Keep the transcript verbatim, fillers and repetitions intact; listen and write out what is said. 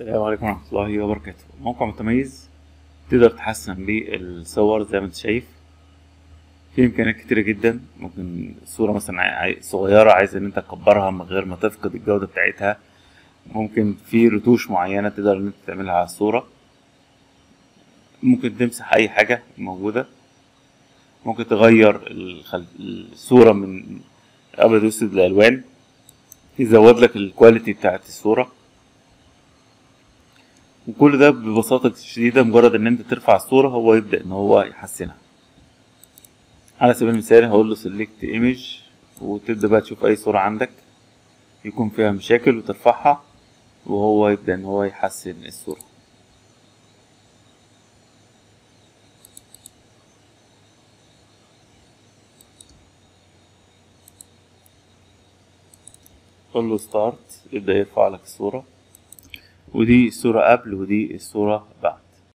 السلام عليكم ورحمة الله وبركاته. موقع متميز تقدر تحسن بيه الصور زي ما انت شايف، في امكانيات كتيرة جدا. ممكن الصورة مثلا صغيرة عايز ان انت تكبرها من غير ما تفقد الجودة بتاعتها، ممكن في رتوش معينة تقدر ان انت تعملها على الصورة، ممكن تمسح اي حاجة موجودة، ممكن تغير الصورة من ابيض واسود لالوان، يزود لك الكواليتي بتاعت الصورة. وكل ده ببساطة شديدة مجرد ان انت ترفع الصورة هو يبدأ ان هو يحسنها. على سبيل المثال هقول له سيلكت ايمج، وتبدأ بقى تشوف اي صورة عندك يكون فيها مشاكل وترفعها وهو يبدأ ان هو يحسن الصورة. قول له ستارت، يبدأ يرفع لك الصورة، ودي الصورة قبل ودي الصورة بعد.